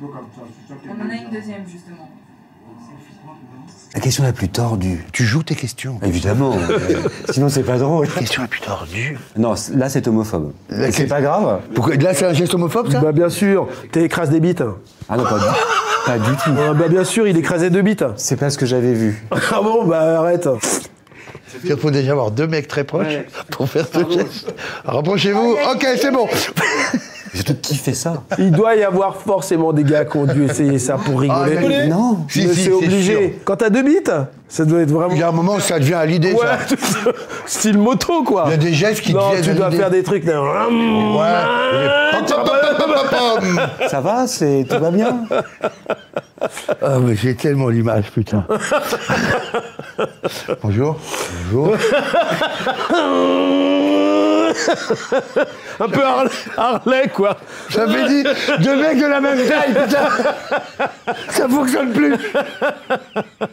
On en a une deuxième, justement. La question la plus tordue. Tu joues tes questions. Évidemment. Sinon, c'est pas drôle. La question la plus tordue. Non, là, c'est homophobe. C'est pas grave. Pourquoi, là, c'est un geste homophobe, ça? Bah, bien sûr. T'écrases des bites. Ah non, pas du tout. Pas du tout. Bah, bien sûr, il écrasait deux bites. C'est pas ce que j'avais vu. Ah bon, bah, arrête. Il faut déjà avoir deux mecs très proches pour faire ce geste. Rapprochez-vous. Ok, c'est bon. Qui fait ça? Il doit y avoir forcément des gars qui ont dû essayer ça pour rigoler. Ah, non, si, c'est obligé. Quand t'as deux bites, ça doit être vraiment... Il y a un moment où ça devient à l'idée, ouais, ça. Style moto, quoi. Il y a des gestes qui deviennent à l'idée. Non, tu dois faire des trucs... Là. Ouais. Ça va, tout va bien. Ah, mais j'ai tellement l'image, putain. Bonjour. Bonjour. Un peu Harley, quoi. J'avais dit deux mecs de la même taille, putain. Ça fonctionne plus.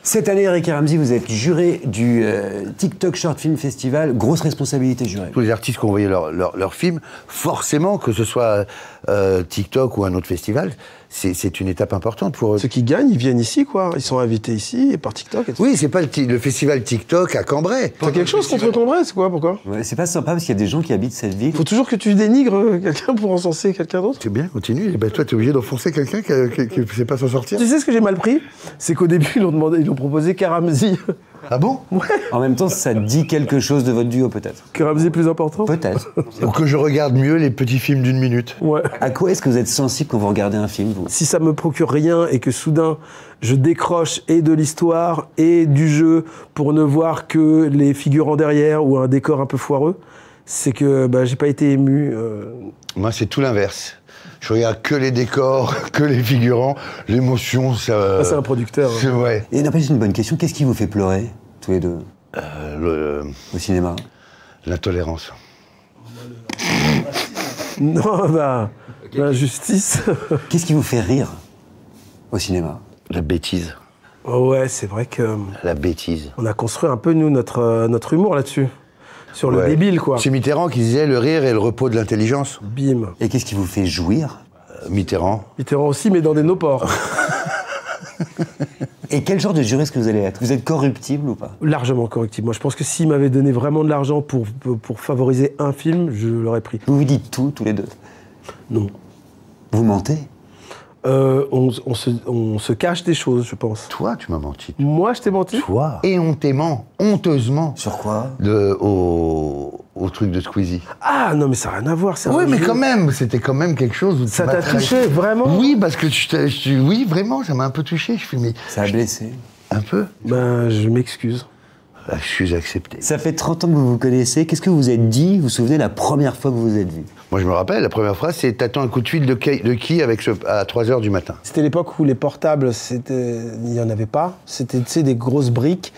Cette année, Eric et Ramzy, vous êtes juré du TikTok Short Film Festival. Grosse responsabilité jurée. Tous les artistes qui ont envoyé leur film, forcément, que ce soit TikTok ou un autre festival, c'est une étape importante pour eux. Ceux qui gagnent, ils viennent ici, quoi. Ils sont invités ici et par TikTok. Et tout. Oui, c'est pas le festival TikTok à Cambrai. T'as quelque chose contre Cambrai, c'est quoi? Pourquoi? Ouais, c'est pas sympa parce qu'il y a des gens qui habitent cette ville. Faut toujours que tu dénigres quelqu'un pour encenser quelqu'un d'autre. C'est bien, continue. Et ben toi, t'es obligé d'enfoncer quelqu'un qui ne sait pas s'en sortir. Tu sais ce que j'ai mal pris? C'est qu'au début, ils ont proposé Ramzy. Ah bon? Ouais. En même temps, ça dit quelque chose de votre duo, peut-être. Que Ramzy est plus important? Peut-être. Pour que je regarde mieux les petits films d'une minute. Ouais. À quoi est-ce que vous êtes sensible quand vous regardez un film, vous? Si ça me procure rien et que soudain, je décroche et de l'histoire et du jeu pour ne voir que les figurants derrière ou un décor un peu foireux, c'est que bah, j'ai pas été ému. Moi, c'est tout l'inverse. Je regarde que les décors, que les figurants, l'émotion, ça... Ah, c'est un producteur. C'est vrai. Et d'après, c'est une bonne question. Qu'est-ce qui vous fait pleurer, tous les deux, au cinéma? L'intolérance. Non, bah... Okay. L'injustice. Qu'est-ce qui vous fait rire, au cinéma? La bêtise. Oh ouais, c'est vrai que... La bêtise. On a construit un peu, nous, notre humour là-dessus. Sur le débile, quoi. C'est Mitterrand qui disait le rire est le repos de l'intelligence. Bim. Et qu'est-ce qui vous fait jouir? Mitterrand. Mitterrand aussi, mais dans des no-ports. Et quel genre de juriste que vous allez être? Vous êtes corruptible ou pas? Largement corruptible. Moi, je pense que s'il m'avait donné vraiment de l'argent pour favoriser un film, je l'aurais pris. Vous vous dites tout, tous les deux? Non. Vous mentez? On se cache des choses, je pense. Toi, tu m'as menti. Moi, je t'ai menti. Toi. Et on t'aimant, honteusement. Sur quoi? Au truc de Squeezie. Ah non, mais ça n'a rien à voir. Oui, mais quand même, c'était quand même quelque chose où... Ça t'a touché, vraiment? Oui, parce que oui, vraiment, ça m'a un peu touché. Je suis, mais ça a blessé. Un peu? Ben, je m'excuse. Je suis accepté. Ça fait 30 ans que vous vous connaissez. Qu'est-ce que vous vous êtes dit? Vous vous souvenez la première fois que vous vous êtes vu? Moi, je me rappelle, la première phrase, c'est « T'attends un coup de fil de qui avec à 3 h du matin ?» C'était l'époque où les portables, il n'y en avait pas. C'était, tu sais, des grosses briques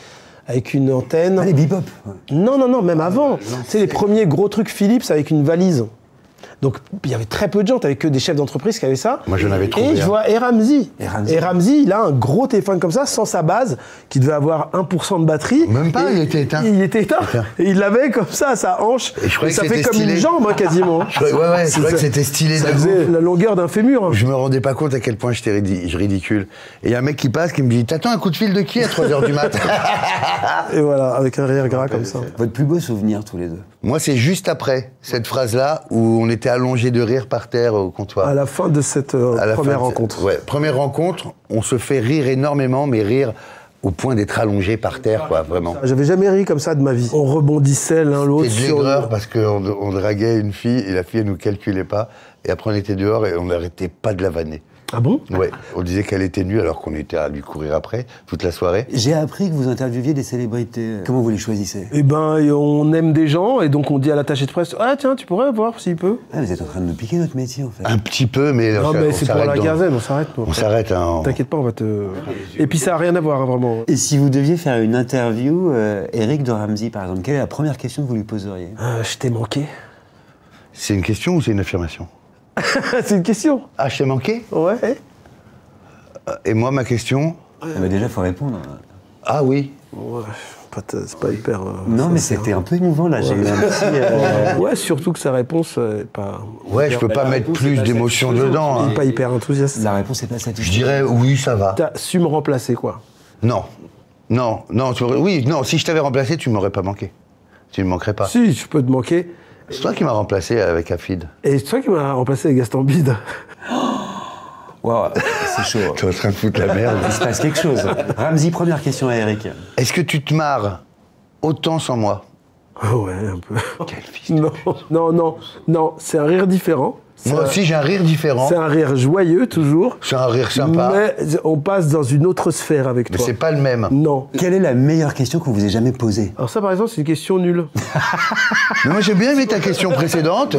avec une antenne. Ah, les bebop? Non, non, non, même avant. C'est les premiers gros trucs Philips avec une valise. Donc, il y avait très peu de gens, t'avais que des chefs d'entreprise qui avaient ça. Moi, je n'avais trouvé. Et je vois Ramzy. Ramzy, il a un gros téléphone comme ça, sans sa base, qui devait avoir 1 % de batterie. Même pas, il était éteint. Il était éteint. Et il l'avait comme ça, à sa hanche. Et je croyais que ça fait comme une jambe, quasiment. Ouais, je croyais que c'était stylé. Ça faisait la longueur d'un fémur. Je me rendais pas compte à quel point j'étais ridicule. Et il y a un mec qui passe, qui me dit « T'attends un coup de fil de qui à 3 h du matin ?» Et voilà, avec un rire gras comme ça. Votre plus beau souvenir, tous les deux? Moi, c'est juste après cette phrase-là où on était allongé de rire par terre au comptoir. À la fin de cette première rencontre. Ouais, première rencontre, on se fait rire énormément, mais rire au point d'être allongé par terre, quoi, vraiment. J'avais jamais ri comme ça de ma vie. On rebondissait l'un l'autre. C'était de l'aigreur parce qu'on draguait une fille et la fille, elle nous calculait pas. Et après, on était dehors et on n'arrêtait pas de la vanner. Ah bon? Ouais, on disait qu'elle était nue alors qu'on était à lui courir après, toute la soirée. J'ai appris que vous intervieviez des célébrités. Comment vous les choisissez? Eh ben, on aime des gens et donc on dit à l'attaché de presse « Ah tiens, tu pourrais voir s'il peut. » Ah, vous êtes en train de nous piquer notre métier, en fait. Un petit peu, mais... Non, mais c'est pour la gazelle, on s'arrête. On s'arrête, hein. T'inquiète pas, on va te... Et puis ça n'a rien à voir, vraiment. Et si vous deviez faire une interview, Eric de Ramzy, par exemple, quelle est la première question que vous lui poseriez? Je t'ai manqué. C'est une question ou c'est une affirmation? C'est une question. Ah, je t'ai manqué? Ouais. Et moi, ma question? Ah, mais déjà, il faut répondre. Ah oui. Ouais. c'est pas hyper... non, mais c'était un peu émouvant, là. Ouais. J'ai eu un petit... ouais, surtout que sa réponse n'est pas... Ouais, je peux pas mettre plus d'émotion dedans. Hein. Pas hyper enthousiaste. La réponse n'est pas satisfaisante. Je dirais, oui, ça va. T'as su me remplacer, quoi. Non. Non, non, oui, non, si je t'avais remplacé, tu m'aurais pas manqué. Tu me manquerais pas. Si, je peux te manquer. C'est toi qui m'as remplacé avec Afid. Et c'est toi qui m'as remplacé avec Gaston Bide. Wow, c'est chaud. T'es en train de foutre la merde. Il se passe quelque chose. Ramzi, première question à Eric. Est-ce que tu te marres autant sans moi? Ouais, un peu. Quel fils de... Non, c'est un rire différent. Moi aussi, j'ai un rire différent. C'est un rire joyeux, toujours. C'est un rire sympa. Mais on passe dans une autre sphère avec toi. Mais c'est pas le même. Non. Quelle est la meilleure question que vous vous ait jamais posée? Alors ça, par exemple, c'est une question nulle. Mais moi, j'ai bien aimé ta question précédente.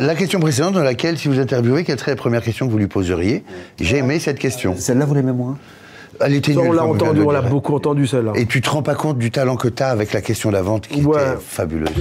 La question précédente dans laquelle, si vous interviewez, quelle serait la première question que vous lui poseriez? J'ai aimé cette question. Celle-là, vous l'aimez moins? Elle était nulle. On l'a entendue, on l'a beaucoup entendue, celle-là. Et tu te rends pas compte du talent que tu as avec la question d'avant qui était fabuleuse.